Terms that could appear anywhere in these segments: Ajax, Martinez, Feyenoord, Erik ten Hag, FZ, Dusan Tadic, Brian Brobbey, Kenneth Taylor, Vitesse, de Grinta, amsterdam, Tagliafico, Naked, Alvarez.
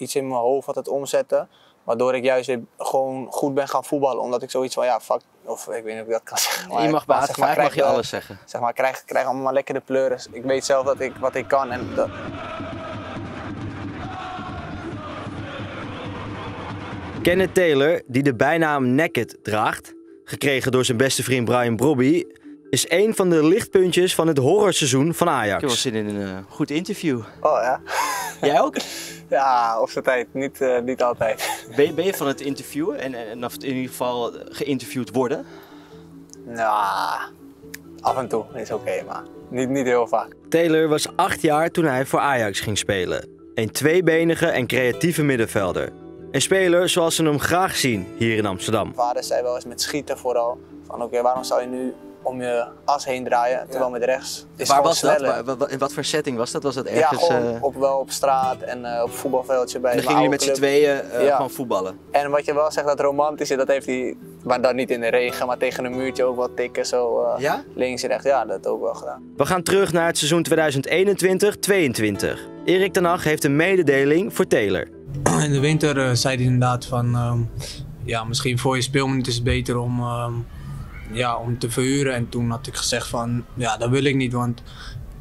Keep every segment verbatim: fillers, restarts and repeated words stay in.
iets in mijn hoofd wat het omzetten. Waardoor ik juist weer gewoon goed ben gaan voetballen. Omdat ik zoiets van, ja, fuck. Of ik weet niet of ik dat kan zeggen. Maar je mag baat, zeg maar, krijg, mag je alles zeggen. Zeg maar, krijg, krijg allemaal lekker de pleuris. Ik weet zelf dat ik, wat ik kan. En dat... Kenneth Taylor, die de bijnaam Naked draagt, gekregen door zijn beste vriend Brian Brobbey, is een van de lichtpuntjes van het horrorseizoen van Ajax. Ik heb wel zin in een uh, goed interview. Oh ja. Jij ook? Ja, op zijn tijd. Niet, uh, niet altijd. Ben, ben je van het interviewen en, en of in ieder geval geïnterviewd worden? Nou, af en toe is oké, okay, maar niet, niet heel vaak. Taylor was acht jaar toen hij voor Ajax ging spelen. Een tweebenige en creatieve middenvelder. Een speler zoals ze hem graag zien hier in Amsterdam. Mijn vader zei wel eens met schieten vooral van oké, okay, waarom zou je nu om je as heen draaien, terwijl ja. met rechts is waar was sneller. Dat? Waar, waar, in wat voor setting was dat? Was dat ergens, ja, gewoon uh... op, wel op straat en uh, op voetbalveldje bij en dan gingen jullie met z'n tweeën uh, ja. gewoon voetballen? En wat je wel zegt, dat romantische, dat heeft hij, maar dan niet in de regen, maar tegen een muurtje ook wat tikken, zo uh, ja? links en rechts. Ja, dat ook wel gedaan. We gaan terug naar het seizoen tweeduizend eenentwintig tweeëntwintig. Erik ten Hag heeft een mededeling voor Taylor. In de winter uh, zei hij inderdaad van, um, ja, misschien voor je speelminuut is het beter om, um, ja, om te verhuren. En toen had ik gezegd van, ja, dat wil ik niet, want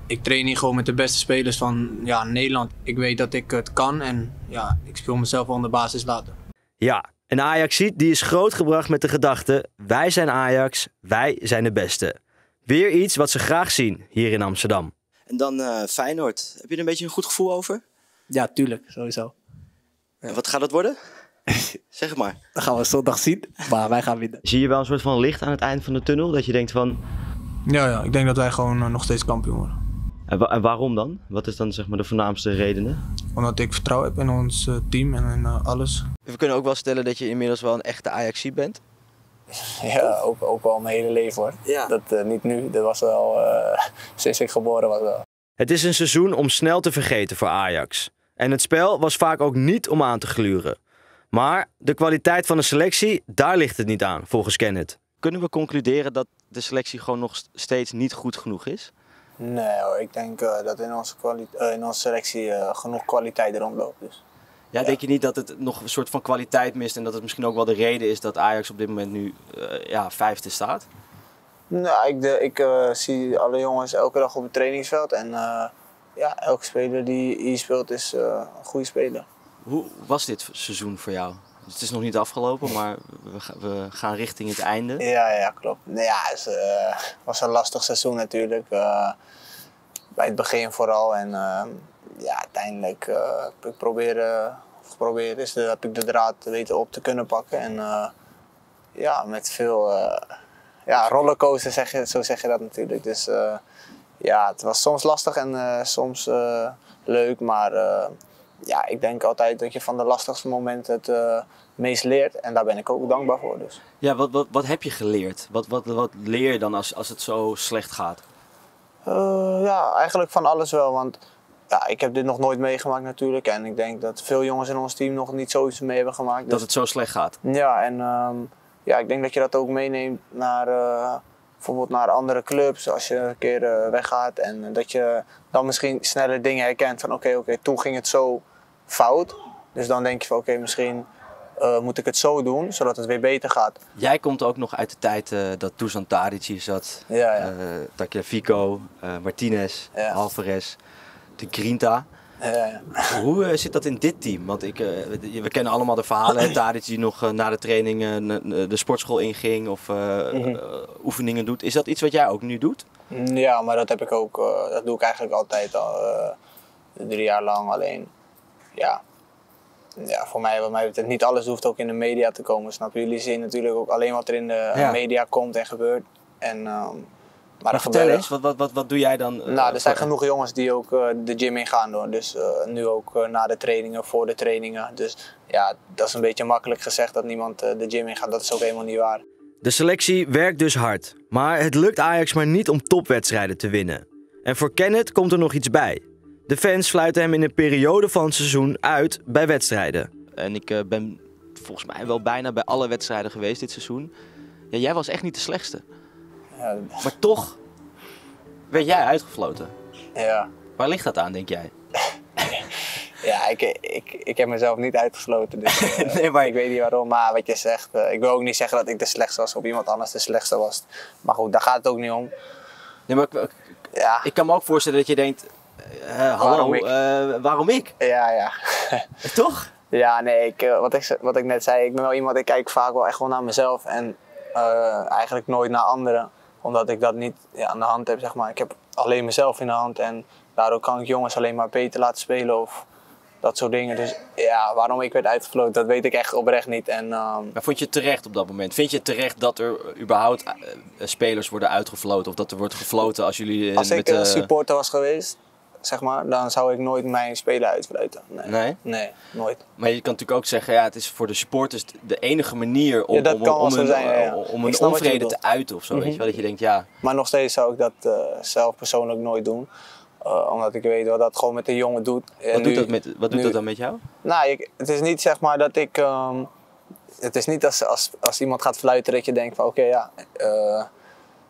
ik train hier gewoon met de beste spelers van ja, Nederland. Ik weet dat ik het kan en ja, ik speel mezelf wel aan de basis later. Ja, een Ajaxiet die is grootgebracht met de gedachte, wij zijn Ajax, wij zijn de beste. Weer iets wat ze graag zien hier in Amsterdam. En dan uh, Feyenoord, heb je er een beetje een goed gevoel over? Ja, tuurlijk, sowieso. En wat gaat dat worden? Zeg het maar. Dat gaan we zondag zien, maar wij gaan winnen. Zie je wel een soort van licht aan het eind van de tunnel? Dat je denkt van... Ja, ja, ik denk dat wij gewoon uh, nog steeds kampioen worden. En, wa en waarom dan? Wat is dan, zeg maar, de voornaamste redenen? Omdat ik vertrouwen heb in ons uh, team en in uh, alles. We kunnen ook wel stellen dat je inmiddels wel een echte Ajaxiet bent. Ja, ook, ook wel mijn hele leven hoor. Ja. Dat uh, niet nu, dat was wel uh, sinds ik geboren was wel. Het is een seizoen om snel te vergeten voor Ajax. En het spel was vaak ook niet om aan te gluren. Maar de kwaliteit van de selectie, daar ligt het niet aan, volgens Kenneth. Kunnen we concluderen dat de selectie gewoon nog steeds niet goed genoeg is? Nee hoor, ik denk uh, dat in onze, uh, in onze selectie uh, genoeg kwaliteit rondloopt. Dus. Ja, ja, denk je niet dat het nog een soort van kwaliteit mist en dat het misschien ook wel de reden is dat Ajax op dit moment nu uh, ja, vijfde staat? Nou, ik, de, ik uh, zie alle jongens elke dag op het trainingsveld en... Uh, ja, elke speler die hier speelt is uh, een goede speler. Hoe was dit seizoen voor jou? Het is nog niet afgelopen, maar we, ga, we gaan richting het einde. Ja, ja, klopt. Nou ja, het uh, was een lastig seizoen natuurlijk. Uh, bij het begin vooral. En uh, ja, uiteindelijk uh, ik probeer, uh, probeer, is de, heb ik de draad weten op te kunnen pakken. En uh, ja, met veel uh, ja, rollercoaster, zeg je, zo zeg je dat natuurlijk. Dus, uh, ja, het was soms lastig en uh, soms uh, leuk, maar uh, ja, ik denk altijd dat je van de lastigste momenten het uh, meest leert. En daar ben ik ook dankbaar voor. Dus. Ja, wat, wat, wat heb je geleerd? Wat, wat, wat leer je dan als, als het zo slecht gaat? Uh, ja, eigenlijk van alles wel, want ja, ik heb dit nog nooit meegemaakt natuurlijk. En ik denk dat veel jongens in ons team nog niet zoiets mee hebben gemaakt. Dat dus, het zo slecht gaat? Ja, en um, ja, ik denk dat je dat ook meeneemt naar... Uh, bijvoorbeeld naar andere clubs, als je een keer uh, weggaat en dat je dan misschien sneller dingen herkent van oké, okay, oké, okay, toen ging het zo fout. Dus dan denk je van oké, okay, misschien uh, moet ik het zo doen, zodat het weer beter gaat. Jij komt ook nog uit de tijd uh, dat Dusan Tadic hier zat, ja, ja. Uh, Tagliafico, uh, Martinez, ja. Alvarez, de Grinta. Ja, ja. Hoe uh, zit dat in dit team? Want ik, uh, we kennen allemaal de verhalen. Tadic die nog uh, na de training uh, de sportschool inging of uh, mm-hmm. uh, oefeningen doet. Is dat iets wat jij ook nu doet? Ja, maar dat heb ik ook. Uh, dat doe ik eigenlijk altijd al uh, drie jaar lang. Alleen, ja, ja voor mij, wat mij betreft, niet alles hoeft ook in de media te komen. Snap je? Jullie zien natuurlijk ook alleen wat er in de ja. media komt en gebeurt. En, um, Maar, maar vertel eens, wat, wat, wat, wat doe jij dan? Uh, nou, er zijn voor... genoeg jongens die ook uh, de gym in gaan doen. Dus uh, nu ook uh, na de trainingen, voor de trainingen. Dus ja, dat is een beetje makkelijk gezegd dat niemand uh, de gym in gaat. Dat is ook helemaal niet waar. De selectie werkt dus hard. Maar het lukt Ajax maar niet om topwedstrijden te winnen. En voor Kenneth komt er nog iets bij. De fans fluiten hem in een periode van het seizoen uit bij wedstrijden. En ik uh, ben volgens mij wel bijna bij alle wedstrijden geweest dit seizoen. Ja, jij was echt niet de slechtste. Ja. Maar toch werd jij uitgefloten. Ja. Waar ligt dat aan, denk jij? Ja, ik, ik, ik heb mezelf niet uitgesloten. Dus, uh, nee, maar... Ik weet niet waarom, maar wat je zegt. Uh, ik wil ook niet zeggen dat ik de slechtste was of iemand anders de slechtste was. Maar goed, daar gaat het ook niet om. Nee, maar ik, ja. ik kan me ook voorstellen dat je denkt... Uh, hallo, waarom ik? Uh, waarom ik? Ja, ja. Toch? Ja, nee, ik, wat, ik, wat ik net zei. Ik ben wel iemand, ik kijk vaak wel echt wel naar mezelf. En uh, eigenlijk nooit naar anderen. Omdat ik dat niet ja, aan de hand heb, zeg maar. Ik heb alleen mezelf in de hand. En daardoor kan ik jongens alleen maar beter laten spelen of... Dat soort dingen. Dus ja, waarom ik werd uitgefloten, dat weet ik echt oprecht niet. En, um... Maar vond je het terecht op dat moment? Vind je het terecht dat er überhaupt uh, spelers worden uitgefloten? Of dat er wordt gefloten als jullie... Uh, als ik met, uh... supporter was geweest, zeg maar, dan zou ik nooit mijn speler uitfluiten. Nee. nee? Nee, nooit. Maar je kan natuurlijk ook zeggen, ja, het is voor de supporters de enige manier om, ja, om, om, om een, zijn, ja. om een onvrede te uiten of zo. Mm-hmm. Weet je wel, dat je denkt, ja... Maar nog steeds zou ik dat uh, zelf persoonlijk nooit doen. Uh, omdat ik weet wat dat gewoon met een jongen doet. Wat doet, nu, dat, met, wat doet nu, dat dan met jou? Nou, ik, het is niet zeg maar dat ik... Um, het is niet als, als, als iemand gaat fluiten dat je denkt van oké, okay, ja... Uh,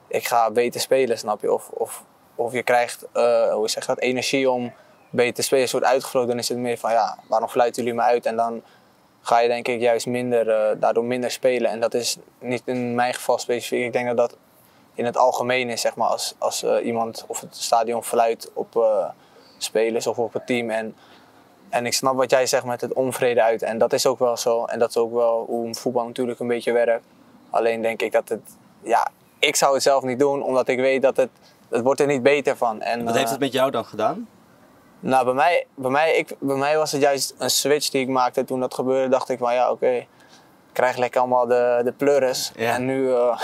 ik ga beter spelen, snap je? Of, of, of je krijgt, uh, hoe zeg je dat, energie om beter te spelen. Een soort uitgevlogen, dan is het meer van ja, waarom fluiten jullie me uit? En dan ga je denk ik juist minder, uh, daardoor minder spelen. En dat is niet in mijn geval specifiek. Ik denk dat dat... In het algemeen is, zeg maar, als, als uh, iemand of het stadion fluit op uh, spelers of op het team. En, en ik snap wat jij zegt met het onvrede uit. En dat is ook wel zo. En dat is ook wel hoe voetbal natuurlijk een beetje werkt. Alleen denk ik dat het... Ja, ik zou het zelf niet doen, omdat ik weet dat het... Het wordt er niet beter van. En, wat uh, heeft het met jou dan gedaan? Nou, bij mij, bij, mij, ik, bij mij was het juist een switch die ik maakte. Toen dat gebeurde dacht ik van ja, oké. Okay, ik krijg lekker allemaal de, de pleuris. Ja. En nu... Uh,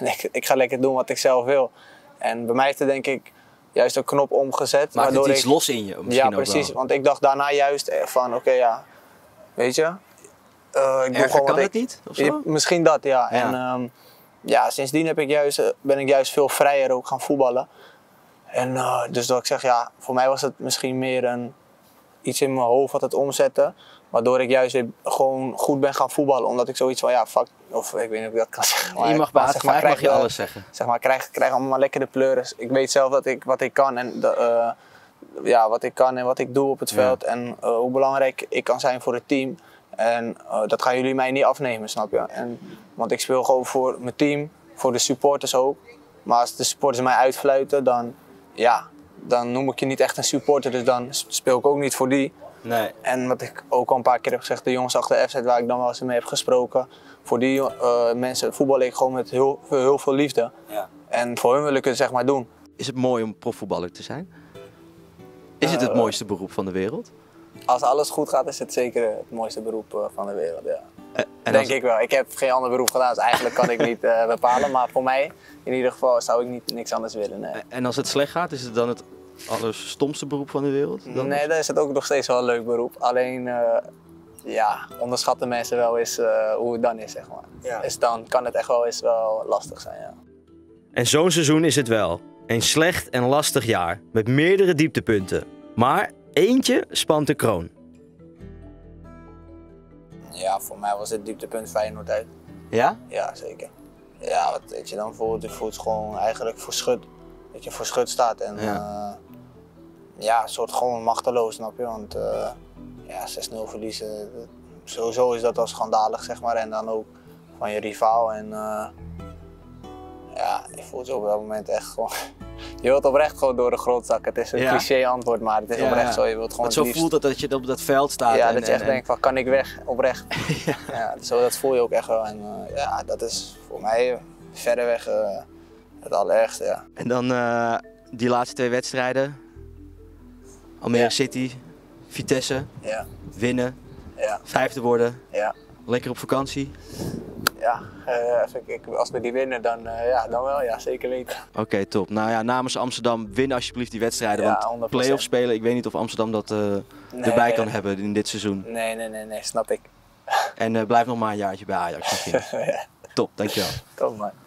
Ik, ik ga lekker doen wat ik zelf wil. En bij mij heeft het denk ik juist een knop omgezet. Maakt het iets ik... los in je misschien? Ja, precies. Ook want ik dacht daarna juist van oké, okay, ja, weet je. Uh, ik Erger kan ik... het niet? Of zo? Misschien dat, ja. ja. En um, ja, sindsdien heb ik juist, ben ik juist veel vrijer ook gaan voetballen. En uh, dus dat ik zeg, ja, voor mij was het misschien meer een, iets in mijn hoofd wat het omzetten. Waardoor ik juist weer gewoon goed ben gaan voetballen. Omdat ik zoiets van, ja, fuck. Of ik weet niet of ik dat kan zeggen. Maar, je mag baat, zeg maar, maar krijg, mag je alles zeggen. Zeg maar, krijg, krijg allemaal lekker de pleuris. Ik weet zelf dat ik, wat ik kan en de, uh, ja, wat ik kan en wat ik doe op het ja. veld. En uh, hoe belangrijk ik kan zijn voor het team. En uh, dat gaan jullie mij niet afnemen, snap je? En, want ik speel gewoon voor mijn team. Voor de supporters ook. Maar als de supporters mij uitfluiten, dan, ja, dan noem ik je niet echt een supporter. Dus dan speel ik ook niet voor die. Nee. En wat ik ook al een paar keer heb gezegd, de jongens achter F Z waar ik dan wel eens mee heb gesproken. Voor die uh, mensen voetbal ik gewoon met heel, heel veel liefde. Ja. En voor hun wil ik het zeg maar doen. Is het mooi om profvoetballer te zijn? Is uh, het het mooiste beroep van de wereld? Als alles goed gaat is het zeker het mooiste beroep uh, van de wereld, ja. Uh, en Denk als... ik wel. Ik heb geen ander beroep gedaan, dus eigenlijk kan ik niet uh, bepalen. Maar voor mij, in ieder geval, zou ik niet, niks anders willen, nee. En als het slecht gaat, is het dan het... allerstomste beroep van de wereld? Dan nee, dan is het ook nog steeds wel een leuk beroep. Alleen, uh, ja, onderschatten mensen wel eens uh, hoe het dan is, zeg maar. Ja. Dus dan kan het echt wel eens wel lastig zijn, ja. En zo'n seizoen is het wel. Een slecht en lastig jaar, met meerdere dieptepunten. Maar eentje spant de kroon. Ja, voor mij was het dieptepunt Feyenoord uit. Ja? Ja, zeker. Ja, wat weet je dan voelt, je voelt gewoon eigenlijk voor schut. Dat je voor schut staat en ja, uh, ja een soort gewoon machteloos, snap je? Want uh, ja, zes nul verliezen, sowieso is dat al schandalig, zeg maar. En dan ook van je rivaal en uh, ja, je voelt je op dat moment echt gewoon... Je wilt oprecht gewoon door de grond zakken. Het is een ja. cliché antwoord, maar het is ja, oprecht zo. Je wilt gewoon dat zo liefst... voelt dat dat je op dat veld staat. Ja, en, dat je echt en, denkt van, kan ik weg? Oprecht. ja. Ja, zo, dat voel je ook echt wel. En uh, ja, dat is voor mij verder weg... Uh, Het allerergste, ja. En dan uh, die laatste twee wedstrijden. Almere ja. City, Vitesse, ja. winnen, ja. vijfde worden, ja. lekker op vakantie. Ja, uh, als, ik, als we die winnen dan, uh, ja, dan wel, ja, zeker weten. Oké, okay, top. Nou ja, namens Amsterdam, win alsjeblieft die wedstrijden, ja, want play-off spelen, ik weet niet of Amsterdam dat uh, nee, erbij kan nee, hebben in dit seizoen. Nee, nee, nee, nee, snap ik. En uh, blijf nog maar een jaartje bij Ajax misschien. ja. Top, dankjewel. Top man.